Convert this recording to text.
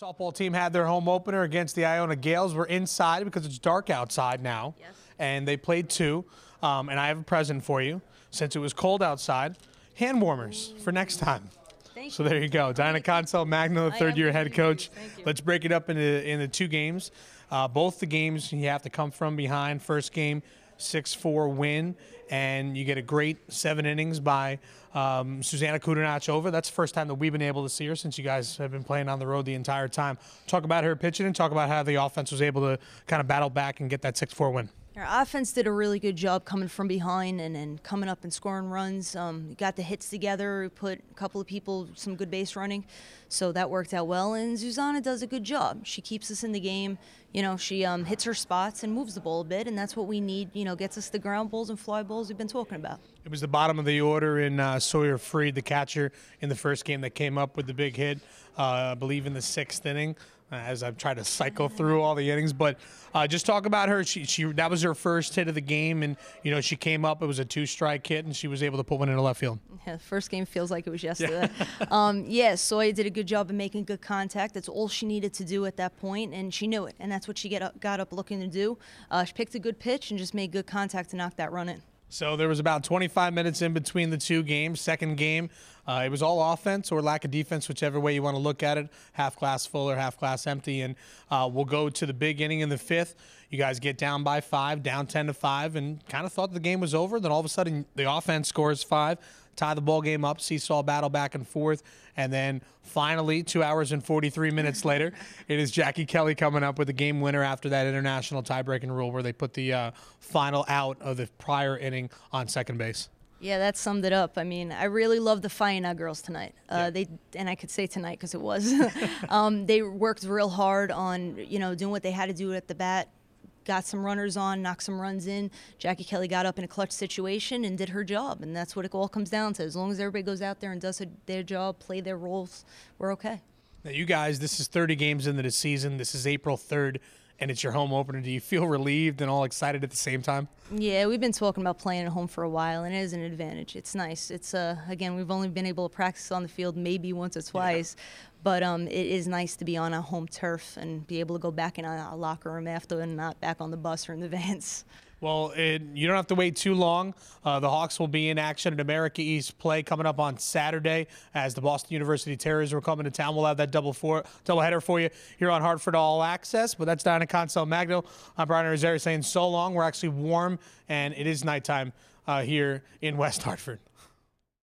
Softball team had their home opener against the Iona Gaels. We're inside because it's dark outside now. Yes. And they played two. And I have a present for you. Since it was cold outside, hand warmers for next time. So there you go. Diana Consolmagno, the third-year head coach. Let's break it up into two games. Both the games you have to come from behind. First game, 6-4 win, and you get a great 7 innings by Zuzana Hover. That's the first time that we've been able to see her since you guys have been playing on the road the entire time. Talk about her pitching and talk about how the offense was able to kind of battle back and get that 6-4 win. Our offense did a really good job coming from behind and coming up and scoring runs. We got the hits together. We put a couple of people, some good base running. So that worked out well. And Zuzana does a good job. She keeps us in the game. You know, she hits her spots and moves the ball a bit. And that's what we need, you know, gets us the ground balls and fly balls we've been talking about. It was the bottom of the order in Sawyer Freed, the catcher, in the first game that came up with the big hit, I believe in the 6th inning. As I've tried to cycle through all the innings, but just talk about her. That was her first hit of the game, and you know she came up. It was a 2-strike hit, and she was able to put one into left field. Yeah, first game feels like it was yesterday. Yeah. Sawyer did a good job of making good contact. That's all she needed to do at that point, and she knew it, and that's what she got up looking to do. She picked a good pitch and just made good contact to knock that run in. So there was about 25 minutes in between the two games. Second game, it was all offense or lack of defense, whichever way you want to look at it. Half glass full or half glass empty. And we'll go to the big inning in the 5th. You guys get down by 5, down 10-5, and kind of thought the game was over. Then all of a sudden, the offense scores 5, tie the ball game up, seesaw battle back and forth. And then finally, 2 hours and 43 minutes later, it is Jackie Kelly coming up with the game winner after that international tie-breaking rule where they put the final out of the prior inning on second base. Yeah, that summed it up. I mean, I really love the Iona girls tonight. And I could say tonight because it was. They worked real hard on, you know, doing what they had to do at the bat. Got some runners on, knocked some runs in. Jackie Kelly got up in a clutch situation and did her job, and that's what it all comes down to. As long as everybody goes out there and does their job, play their roles, we're okay. Now, you guys, this is 30 games into the season. This is April 3rd. And it's your home opener. Do you feel relieved and all excited at the same time? Yeah, we've been talking about playing at home for a while, and it is an advantage. It's nice. It's again, we've only been able to practice on the field maybe once or twice, but it is nice to be on a home turf and be able to go back in a locker room after and not back on the bus or in the vans. Well, you don't have to wait too long. The Hawks will be in action at America East play coming up on Saturday as the Boston University Terriers are coming to town. We'll have that doubleheader for you here on Hartford All Access. But that's Diana Consolmagno. I'm Brian Irizarry saying so long. We're actually warm, and it is nighttime here in West Hartford.